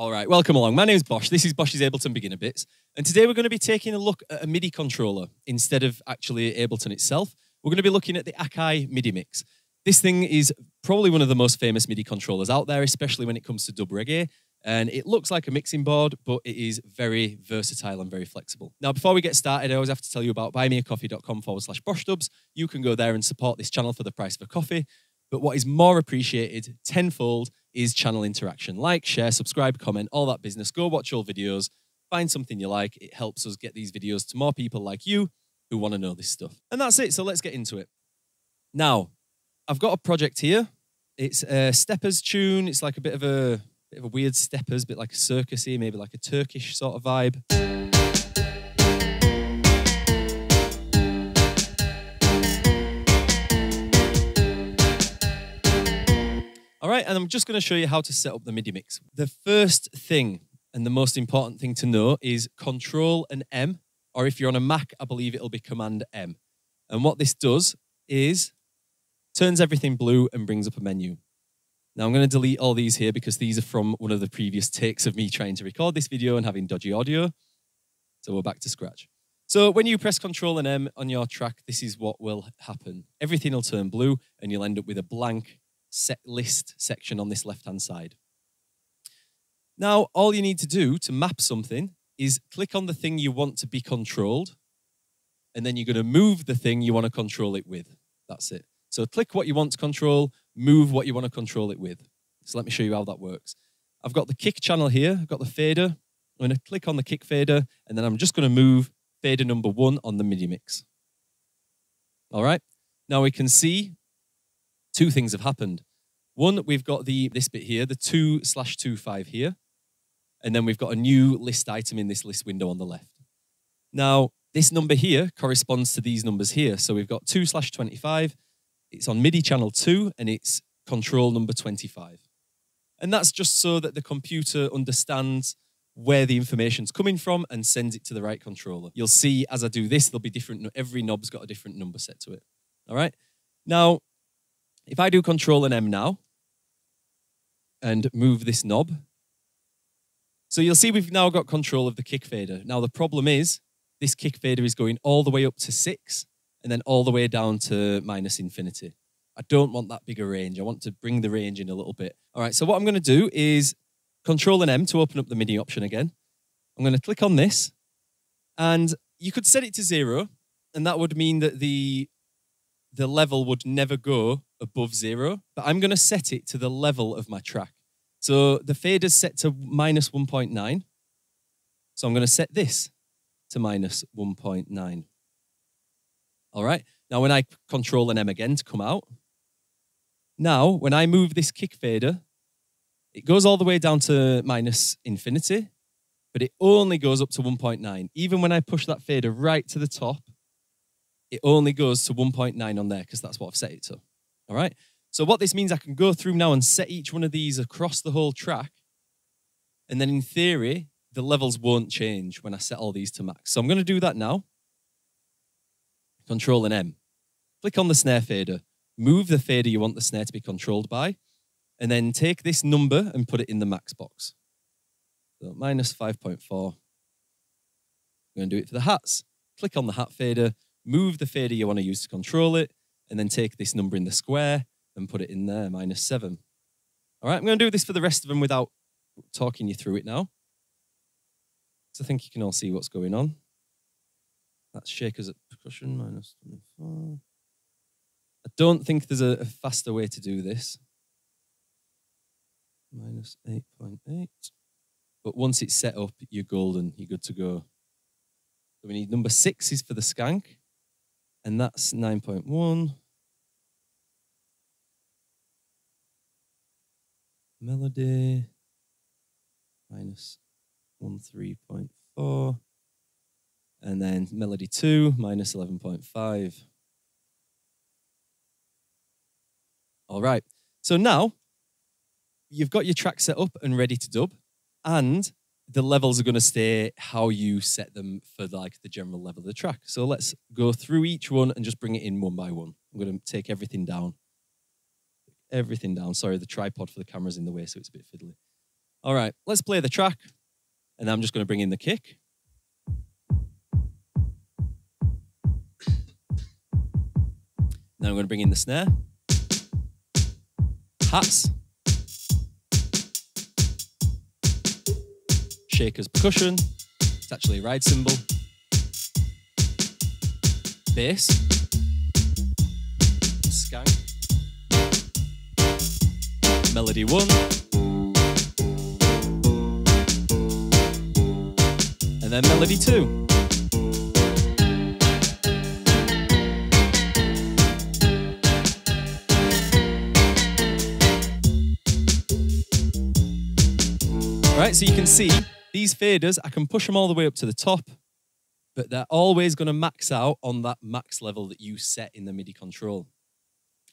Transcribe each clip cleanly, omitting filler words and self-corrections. All right, welcome along. My name's Bosch. This is Bosch's Ableton Beginner Bits. And today we're going to be taking a look at a MIDI controller instead of actually Ableton itself. We're going to be looking at the Akai MIDI Mix. This thing is probably one of the most famous MIDI controllers out there, especially when it comes to dub reggae. And it looks like a mixing board, but it is very versatile and very flexible. Now, before we get started, I always have to tell you about buymeacoffee.com/BoschDubs. You can go there and support this channel for the price of a coffee. But what is more appreciated tenfold is channel interaction. Like, share, subscribe, comment, all that business. Go watch all videos, find something you like. It helps us get these videos to more people like you who want to know this stuff. And that's it, so let's get into it. Now, I've got a project here. It's a steppers tune. It's like a bit of a weird steppers, bit like a circusy, maybe like a Turkish sort of vibe. All right, and I'm just going to show you how to set up the MIDI mix. The first thing and the most important thing to know is Control and M, or if you're on a Mac, I believe it'll be Command M. And what this does is turns everything blue and brings up a menu. Now I'm going to delete all these here because these are from one of the previous takes of me trying to record this video and having dodgy audio. So we're back to scratch. So when you press Control and M on your track, this is what will happen. Everything will turn blue and you'll end up with a blank set list section on this left-hand side. Now, all you need to do to map something is click on the thing you want to be controlled, and then you're going to move the thing you want to control it with. That's it. So click what you want to control, move what you want to control it with. So let me show you how that works. I've got the kick channel here, I've got the fader. I'm going to click on the kick fader, and then I'm just going to move fader number 1 on the MIDI mix. All right, now we can see two things have happened. One, we've got this bit here, the 2/25 here, and then we've got a new list item in this list window on the left. Now, this number here corresponds to these numbers here. So we've got 2/25, it's on MIDI channel 2, and it's control number 25. And that's just so that the computer understands where the information's coming from and sends it to the right controller. You'll see as I do this, there'll be different, every knob's got a different number set to it. All right, now, if I do Control and M now and move this knob, so you'll see we've now got control of the kick fader. Now the problem is this kick fader is going all the way up to 6 and then all the way down to -infinity. I don't want that bigger range. I want to bring the range in a little bit. All right, so what I'm going to do is Control and M to open up the MIDI option again. I'm going to click on this and you could set it to 0, and that would mean that the level would never go above 0, but I'm going to set it to the level of my track. So the fader's set to -1.9. So I'm going to set this to -1.9. All right. Now, when I Control and M again to come out, now when I move this kick fader, it goes all the way down to -infinity, but it only goes up to 1.9. Even when I push that fader right to the top, it only goes to 1.9 on there because that's what I've set it to. All right. So what this means, I can go through now and set each one of these across the whole track. And then in theory, the levels won't change when I set all these to max. So I'm going to do that now. Control and M. Click on the snare fader. Move the fader you want the snare to be controlled by. And then take this number and put it in the max box. So -5.4. I'm going to do it for the hats. Click on the hat fader. Move the fader you want to use to control it, and then take this number in the square and put it in there, -7. All right, I'm going to do this for the rest of them without talking you through it now. So I think you can all see what's going on. That's shakers at percussion, -24. I don't think there's a faster way to do this. -8.8. But once it's set up, you're golden. You're good to go. So we need number 6 is for the skank. And that's 9.1. Melody, -13.4. And then melody 2, -11.5. All right. So now you've got your track set up and ready to dub. And the levels are going to stay how you set them for like the general level of the track. So let's go through each one and just bring it in one by one. I'm going to take everything down. Sorry, the tripod for the camera's in the way, so it's a bit fiddly. All right, let's play the track. And I'm just going to bring in the kick. Now I'm going to bring in the snare. Hats. Shaker's percussion. It's actually a ride cymbal. Bass. Skank. Melody one. And then melody two. Right, so you can see these faders, I can push them all the way up to the top, but they're always going to max out on that max level that you set in the MIDI control.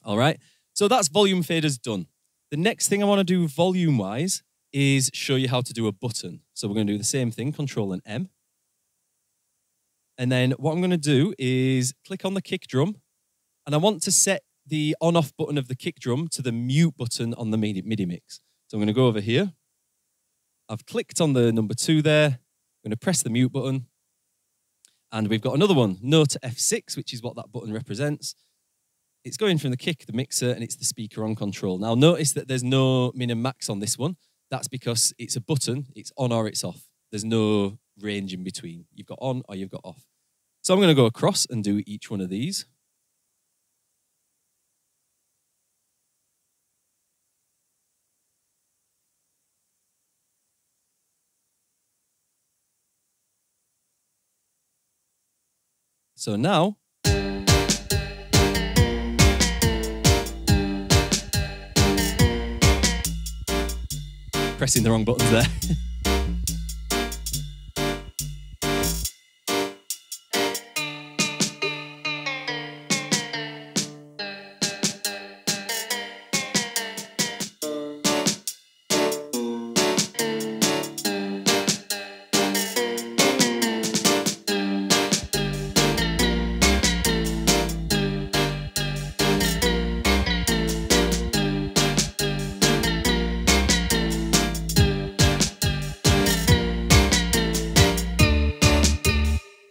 All right, so that's volume faders done. The next thing I want to do volume-wise is show you how to do a button. So we're going to do the same thing, Control and M. And then what I'm going to do is click on the kick drum, and I want to set the on-off button of the kick drum to the mute button on the MIDI mix. So I'm going to go over here. I've clicked on the number 2 there. I'm going to press the mute button. And we've got another one, no to F6, which is what that button represents. It's going from the kick, the mixer, and it's the speaker on control. Now notice that there's no min and max on this one. That's because it's a button, it's on or it's off. There's no range in between. You've got on or you've got off. So I'm going to go across and do each one of these. So now, pressing the wrong buttons there.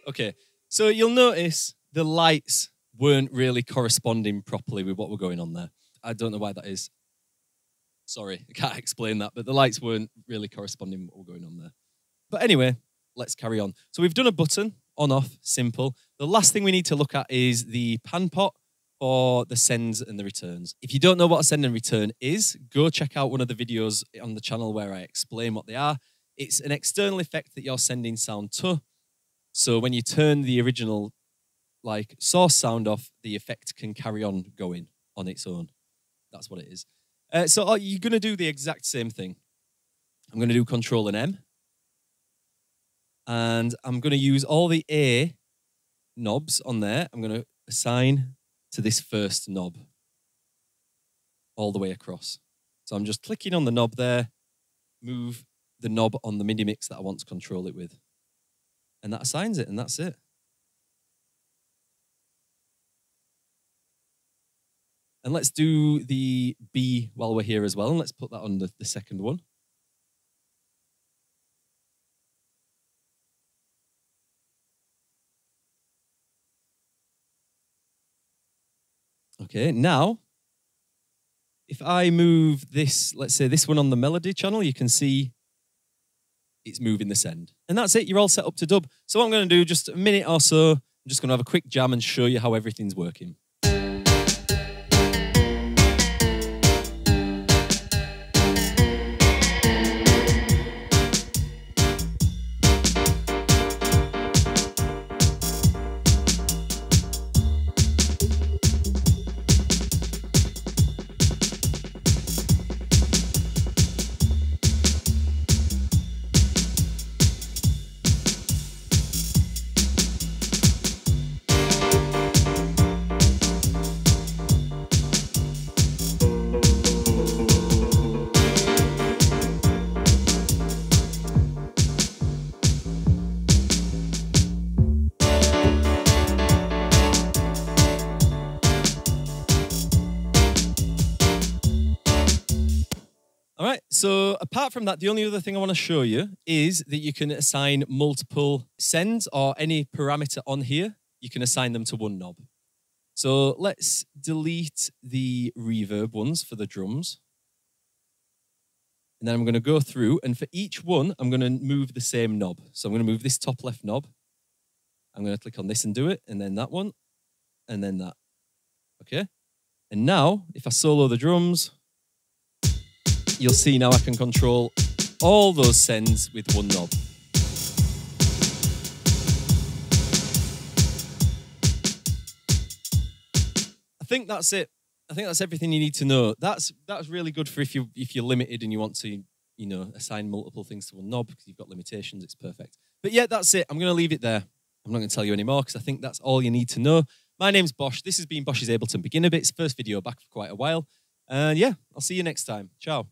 Okay, so you'll notice the lights weren't really corresponding properly with what were going on there. I don't know why that is. Sorry, I can't explain that, but the lights weren't really corresponding with what were going on there. But anyway, let's carry on. So we've done a button, on, off, simple. The last thing we need to look at is the pan pot for the sends and the returns. If you don't know what a send and return is, go check out one of the videos on the channel where I explain what they are. It's an external effect that you're sending sound to. So when you turn the original source sound off, the effect can carry on going on its own. That's what it is. So you're going to do the exact same thing. I'm going to do Control and M. And I'm going to use all the A knobs on there. I'm going to assign to this first knob all the way across. So I'm just clicking on the knob there, move the knob on the MIDI mix that I want to control it with. And that assigns it, and that's it. And let's do the B while we're here as well, and let's put that on the second one. Okay, now, if I move this, let's say this one on the melody channel, you can see it's moving the send. And that's it, you're all set up to dub. So what I'm going to do, just a minute or so, I'm just going to have a quick jam and show you how everything's working. So apart from that, the only other thing I want to show you is that you can assign multiple sends or any parameter on here. You can assign them to one knob. So let's delete the reverb ones for the drums. And then I'm going to go through, and for each one, I'm going to move the same knob. So I'm going to move this top left knob. I'm going to click on this and do it, and then that one, and then that. Okay. And now, if I solo the drums, you'll see now I can control all those sends with one knob. I think that's it. I think that's everything you need to know. That's really good for if you're limited and you want to, you know, assign multiple things to one knob because you've got limitations. It's perfect. But yeah, that's it. I'm going to leave it there. I'm not going to tell you anymore because I think that's all you need to know. My name's Bosch. This has been Bosch's Ableton Beginner Bits. First video back for quite a while. And yeah, I'll see you next time. Ciao.